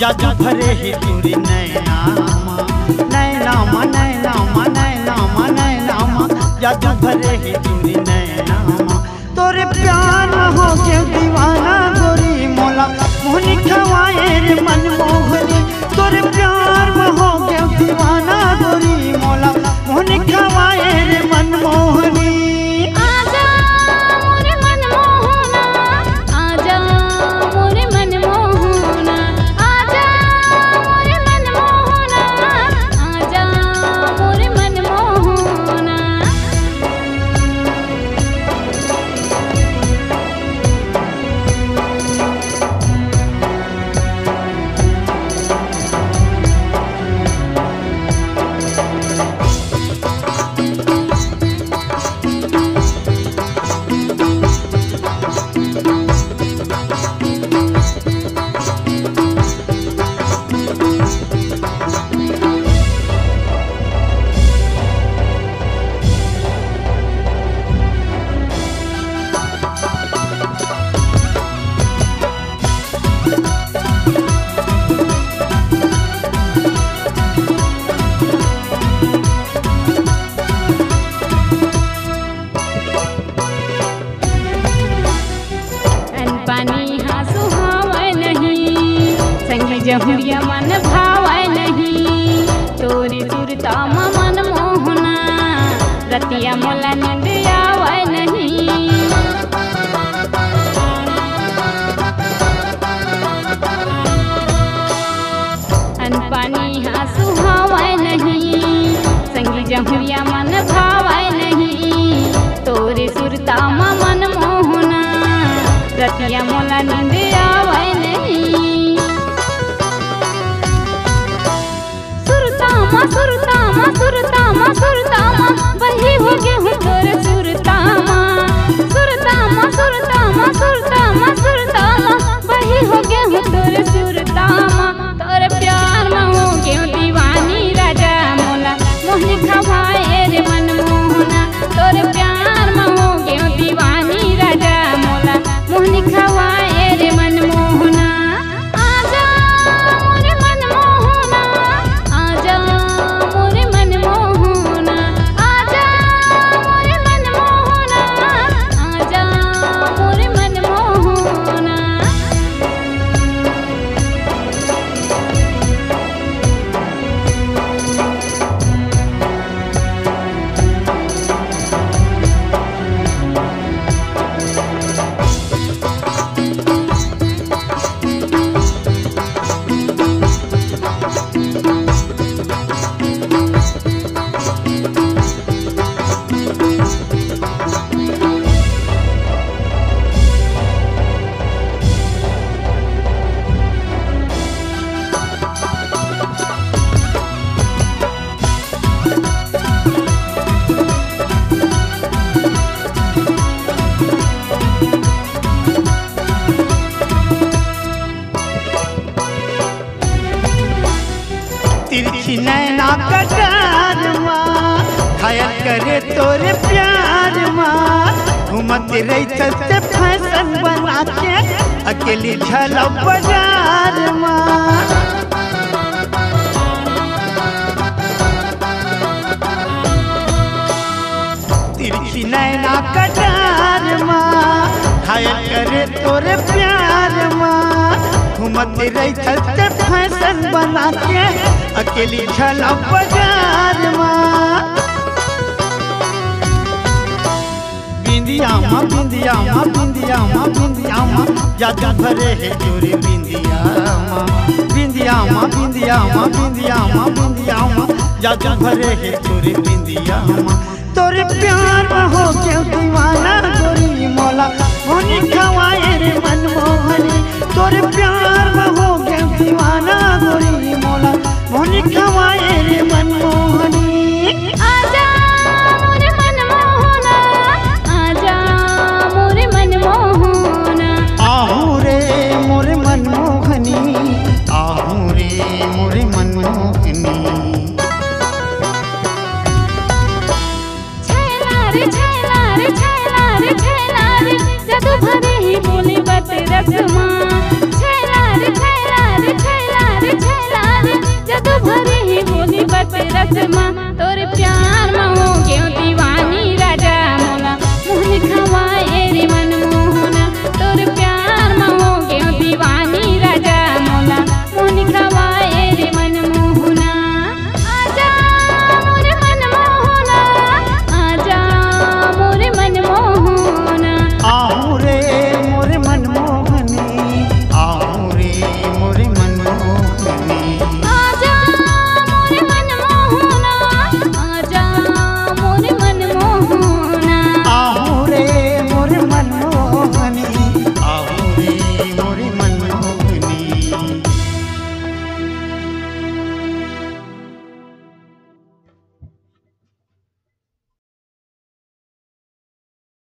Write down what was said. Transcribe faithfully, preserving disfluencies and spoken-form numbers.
जादू भरे ही तोरी नैनामा नैनामा नैनामा नैनामा नैनामा जादू भरे ही तोरी नैनामा तोरे प्यार में हो गया दीवाना गोरी मोला मोहनी खवाए रे मन मोहनी तोरे प्यार में हो गया दीवाना गोरी मोला मोहनी खवाए रे मन मोहनी जमुरिया मन भावै नहीं तोरी तुरता मन मोहना रतिया मोला नींद आवै नहीं अनपानी हाँ सुहावै नहीं संगी जमुरिया मन भावै नहीं तोरी तुरता मन मोहना रतिया मोला नींद आवै नहीं सुरतामा सुरतामा सुरतामा बही हो गेहूं तोरे सुरतामा सुरतामा सुरतामा सुरतामा सुरतामा बही हो गेहूं तोरे सुरतामा तोरे प्यार में हो गेहूं दीवानी राजा मोला मोहनी खवाए रे मन मोहना तोरे प्यार में हो गेहूं दीवानी राजा मोला मोहनी खवाए रे मन मोहना नैना कटारवा खाया करे तोरे प्यार माँ घूमत रही चलते फैशन बना के अकेली झल बाजार माँ तिरछी नैना कटारवा खाया करे तोरे प्यार माँ घूमत रही चलते फैशन बना के अकेली झला बाजार माँ बिंदिया माँ बिंदिया माँ बिंदिया माँ बिंदिया माँ जादू भरे है जोरे बिंदिया माँ बिंदिया माँ बिंदिया माँ बिंदिया माँ बिंदिया माँ जादू भरे है जोरे बिंदिया माँ तोरे प्यार में हो गया दीवाना गोरी मोला मोहनी खवाए रे मन मोहनी तोरे प्यार में हो गया दीवाना गोरी मोला मोहनी खवाए तो